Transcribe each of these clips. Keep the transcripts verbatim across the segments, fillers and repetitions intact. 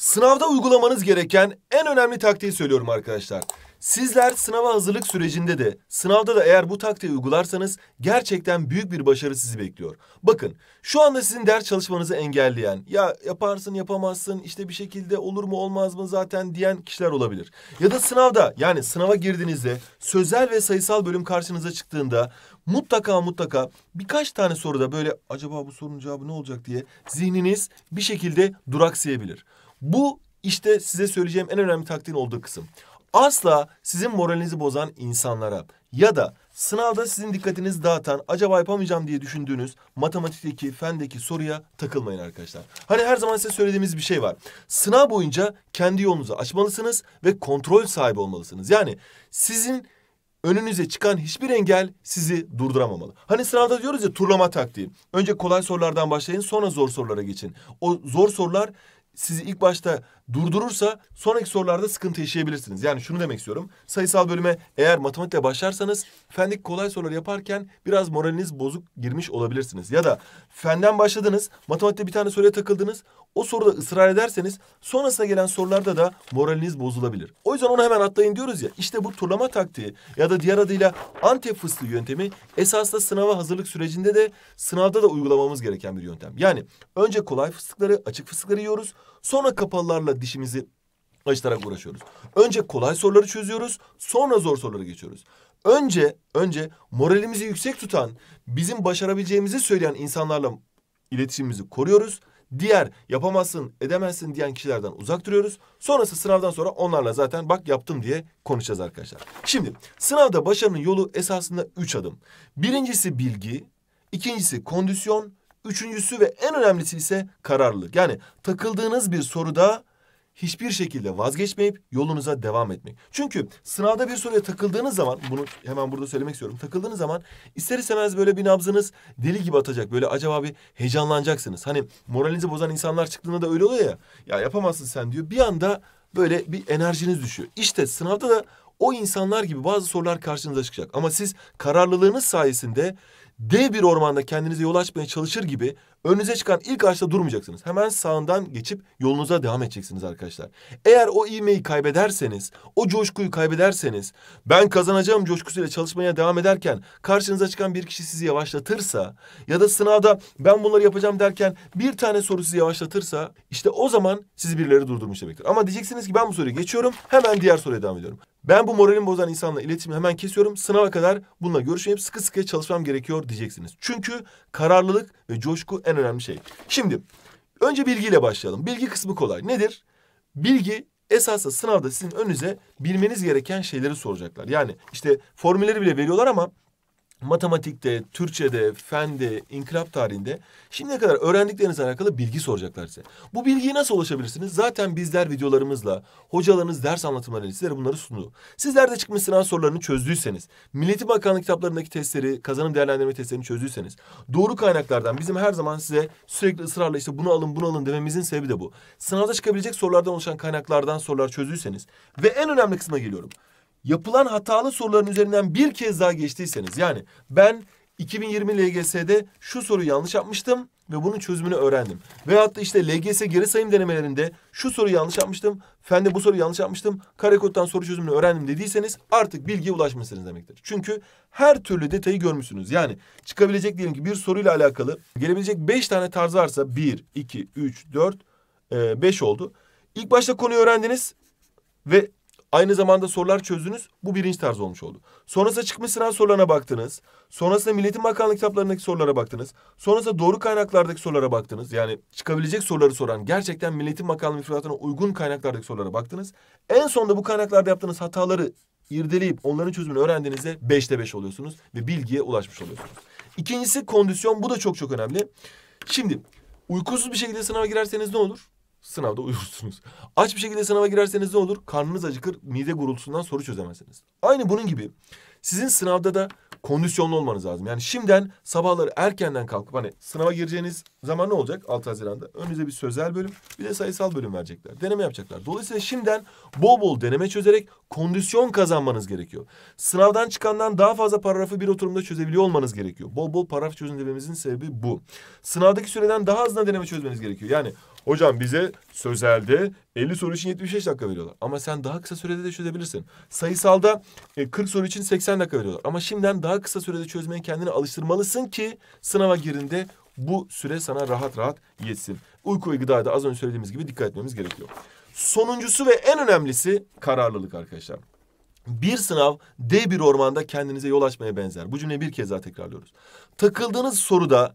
Sınavda uygulamanız gereken en önemli taktiği söylüyorum arkadaşlar. Sizler sınava hazırlık sürecinde de sınavda da eğer bu taktiği uygularsanız gerçekten büyük bir başarı sizi bekliyor. Bakın şu anda sizin ders çalışmanızı engelleyen ya yaparsın yapamazsın işte bir şekilde olur mu olmaz mı zaten diyen kişiler olabilir. Ya da sınavda yani sınava girdiğinizde sözel ve sayısal bölüm karşınıza çıktığında mutlaka mutlaka birkaç tane soruda böyle acaba bu sorunun cevabı ne olacak diye zihniniz bir şekilde duraksayabilir. Bu işte size söyleyeceğim en önemli taktiğin olduğu kısım. Asla sizin moralinizi bozan insanlara ya da sınavda sizin dikkatinizi dağıtan acaba yapamayacağım diye düşündüğünüz matematikteki, fendeki soruya takılmayın arkadaşlar. Hani her zaman size söylediğimiz bir şey var. Sınav boyunca kendi yolunuzu açmalısınız ve kontrol sahibi olmalısınız. Yani sizin önünüze çıkan hiçbir engel sizi durduramamalı. Hani sınavda diyoruz ya turlama taktiği. Önce kolay sorulardan başlayın sonra zor sorulara geçin. O zor sorular sizi ilk başta durdurursa sonraki sorularda sıkıntı yaşayabilirsiniz. Yani şunu demek istiyorum. Sayısal bölüme eğer matematikle başlarsanız fendeki kolay soruları yaparken biraz moraliniz bozuk girmiş olabilirsiniz. Ya da fenden başladınız, matematikte bir tane soruya takıldınız. O soruda ısrar ederseniz sonrasına gelen sorularda da moraliniz bozulabilir. O yüzden onu hemen atlayın diyoruz ya. İşte bu turlama taktiği ya da diğer adıyla Antep fıstığı yöntemi esasında sınava hazırlık sürecinde de sınavda da uygulamamız gereken bir yöntem. Yani önce kolay fıstıkları, açık fıstıkları yiyoruz. Sonra kapalılarla dişimizi açarak uğraşıyoruz. Önce kolay soruları çözüyoruz. Sonra zor sorulara geçiyoruz. Önce, önce moralimizi yüksek tutan, bizim başarabileceğimizi söyleyen insanlarla iletişimimizi koruyoruz. Diğer yapamazsın, edemezsin diyen kişilerden uzak duruyoruz. Sonrası sınavdan sonra onlarla zaten bak yaptım diye konuşacağız arkadaşlar. Şimdi sınavda başarının yolu esasında üç adım. Birincisi bilgi, ikincisi kondisyon, üçüncüsü ve en önemlisi ise kararlılık. Yani takıldığınız bir soruda hiçbir şekilde vazgeçmeyip yolunuza devam etmek. Çünkü sınavda bir soruya takıldığınız zaman, bunu hemen burada söylemek istiyorum. Takıldığınız zaman ister istemez böyle bir nabzınız deli gibi atacak. Böyle acaba bir heyecanlanacaksınız. Hani moralinizi bozan insanlar çıktığında da öyle oluyor ya. Ya yapamazsın sen diyor. Bir anda böyle bir enerjiniz düşüyor. İşte sınavda da o insanlar gibi bazı sorular karşınıza çıkacak. Ama siz kararlılığınız sayesinde dev bir ormanda kendinize yol açmaya çalışır gibi önünüze çıkan ilk ağaçta durmayacaksınız. Hemen sağından geçip yolunuza devam edeceksiniz arkadaşlar. Eğer o ivmeyi kaybederseniz, o coşkuyu kaybederseniz, ben kazanacağım coşkusuyla çalışmaya devam ederken karşınıza çıkan bir kişi sizi yavaşlatırsa ya da sınavda ben bunları yapacağım derken bir tane soru sizi yavaşlatırsa işte o zaman sizi birileri durdurmuş demektir. Ama diyeceksiniz ki ben bu soruyu geçiyorum, hemen diğer soruya devam ediyorum. Ben bu moralimi bozan insanla iletişimi hemen kesiyorum. Sınava kadar bununla görüşmeyip sıkı sıkıya çalışmam gerekiyor diyeceksiniz. Çünkü kararlılık ve coşku en önemli şey. Şimdi önce bilgiyle başlayalım. Bilgi kısmı kolay. Nedir? Bilgi esasında sınavda sizin önünüze bilmeniz gereken şeyleri soracaklar. Yani işte formülleri bile veriyorlar ama matematikte, Türkçe'de, fende, inkılap tarihinde şimdiye kadar öğrendiklerinizle alakalı bilgi soracaklar size. Bu bilgiye nasıl ulaşabilirsiniz? Zaten bizler videolarımızla, hocalarınız ders anlatımlarıyla sizlere bunları sundu. Sizler de çıkmış sınav sorularını çözdüyseniz, Milli Eğitim Bakanlığı kitaplarındaki testleri, kazanım değerlendirme testlerini çözdüyseniz, doğru kaynaklardan bizim her zaman size sürekli ısrarla işte bunu alın bunu alın dememizin sebebi de bu. Sınavda çıkabilecek sorulardan oluşan kaynaklardan sorular çözdüyseniz ve en önemli kısma geliyorum. Yapılan hatalı soruların üzerinden bir kez daha geçtiyseniz, yani ben iki bin yirmi L G S'de şu soruyu yanlış yapmıştım ve bunun çözümünü öğrendim. Veyahut da işte L G S geri sayım denemelerinde şu soruyu yanlış yapmıştım, fende bu soruyu yanlış yapmıştım, karekoddan soru çözümünü öğrendim dediyseniz artık bilgiye ulaşmışsınız demektir. Çünkü her türlü detayı görmüşsünüz. Yani çıkabilecek diyelim ki bir soruyla alakalı gelebilecek beş tane tarz varsa bir, iki, üç, dört, beş oldu. İlk başta konuyu öğrendiniz ve aynı zamanda sorular çözdünüz. Bu birinci tarz olmuş oldu. Sonrasında çıkmış sınav sorularına baktınız. Sonrasında Milli Eğitim Bakanlığı kitaplarındaki sorulara baktınız. Sonrasında doğru kaynaklardaki sorulara baktınız. Yani çıkabilecek soruları soran gerçekten Milli Eğitim Bakanlığı müfredatına uygun kaynaklardaki sorulara baktınız. En sonunda bu kaynaklarda yaptığınız hataları irdeleyip onların çözümünü öğrendiğinizde beşte beş oluyorsunuz. Ve bilgiye ulaşmış oluyorsunuz. İkincisi kondisyon. Bu da çok çok önemli. Şimdi uykusuz bir şekilde sınava girerseniz ne olur? Sınavda uyursunuz. Aç bir şekilde sınava girerseniz ne olur? Karnınız acıkır, mide gurultusundan soru çözemezsiniz. Aynı bunun gibi sizin sınavda da kondisyonlu olmanız lazım. Yani şimdiden sabahları erkenden kalkıp hani sınava gireceğiniz zaman ne olacak? altı Haziran'da önünüze bir sözel bölüm, bir de sayısal bölüm verecekler. Deneme yapacaklar. Dolayısıyla şimdiden bol bol deneme çözerek kondisyon kazanmanız gerekiyor. Sınavdan çıkandan daha fazla paragrafı bir oturumda çözebiliyor olmanız gerekiyor. Bol bol paragraf çözün dememizin sebebi bu. Sınavdaki süreden daha azından deneme çözmeniz gerekiyor. Yani Hocam bize sözelde elli soru için yetmiş beş dakika veriyorlar. Ama sen daha kısa sürede de çözebilirsin. Sayısalda kırk soru için seksen dakika veriyorlar. Ama şimdiden daha kısa sürede çözmeye kendini alıştırmalısın ki sınava girdiğinde bu süre sana rahat rahat yetsin. Uyku ve gıdaya da az önce söylediğimiz gibi dikkat etmemiz gerekiyor. Sonuncusu ve en önemlisi kararlılık arkadaşlar. Bir sınav dev bir ormanda kendinize yol açmaya benzer. Bu cümleyi bir kez daha tekrarlıyoruz. Takıldığınız soruda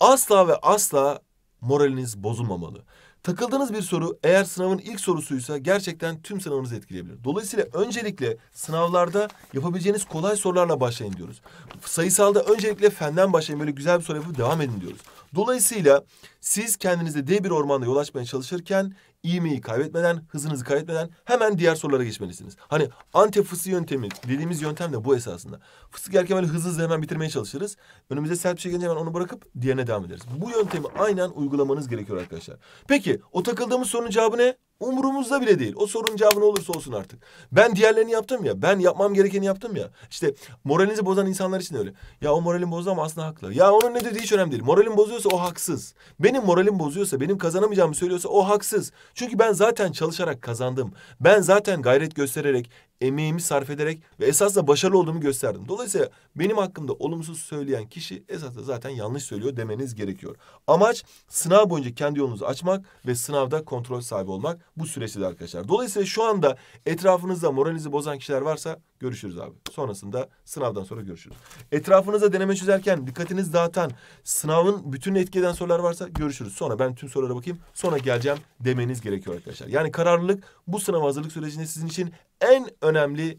asla ve asla moraliniz bozulmamalı. Takıldığınız bir soru eğer sınavın ilk sorusuysa gerçekten tüm sınavınızı etkileyebilir. Dolayısıyla öncelikle sınavlarda yapabileceğiniz kolay sorularla başlayın diyoruz. Sayısalda öncelikle fenden başlayın, böyle güzel bir soru yapıp devam edin diyoruz. Dolayısıyla siz kendinize dev bir ormanda yol açmaya çalışırken ivmeyi kaybetmeden, hızınızı kaybetmeden hemen diğer sorulara geçmelisiniz. Hani Antep fıstığı yöntemi dediğimiz yöntem de bu esasında. Fıstık yerken böyle hızlı hızlı hemen bitirmeye çalışırız. Önümüze sert bir şey gelince hemen onu bırakıp diğerine devam ederiz. Bu yöntemi aynen uygulamanız gerekiyor arkadaşlar. Peki o takıldığımız sorunun cevabı ne? Umurumuzda bile değil. O sorunun cevabı ne olursa olsun artık. Ben diğerlerini yaptım ya. Ben yapmam gerekeni yaptım ya. İşte moralinizi bozan insanlar için öyle. Ya o moralin bozdu ama aslında haklı. Ya onun ne dediği hiç önemli değil. Moralin bozuyorsa o haksız. Benim moralim bozuyorsa, benim kazanamayacağımı söylüyorsa o haksız. Çünkü ben zaten çalışarak kazandım. Ben zaten gayret göstererek, emeğimi sarf ederek ve esasla başarılı olduğumu gösterdim. Dolayısıyla benim hakkımda olumsuz söyleyen kişi esasla zaten yanlış söylüyor demeniz gerekiyor. Amaç sınav boyunca kendi yolunuzu açmak ve sınavda kontrol sahibi olmak bu süreçte de arkadaşlar. Dolayısıyla şu anda etrafınızda moralinizi bozan kişiler varsa görüşürüz abi. Sonrasında sınavdan sonra görüşürüz. Etrafınızda deneme çözerken dikkatinizi dağıtan, sınavın bütün etki eden sorular varsa görüşürüz. Sonra ben tüm sorulara bakayım, sonra geleceğim demeniz gerekiyor arkadaşlar. Yani kararlılık bu sınav hazırlık sürecinde sizin için en önemli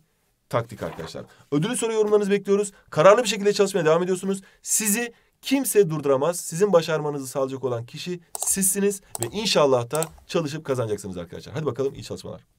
taktik arkadaşlar. Ödüllü soru yorumlarınızı bekliyoruz. Kararlı bir şekilde çalışmaya devam ediyorsunuz. Sizi kimse durduramaz. Sizin başarmanızı sağlayacak olan kişi sizsiniz ve inşallah da çalışıp kazanacaksınız arkadaşlar. Hadi bakalım, iyi çalışmalar.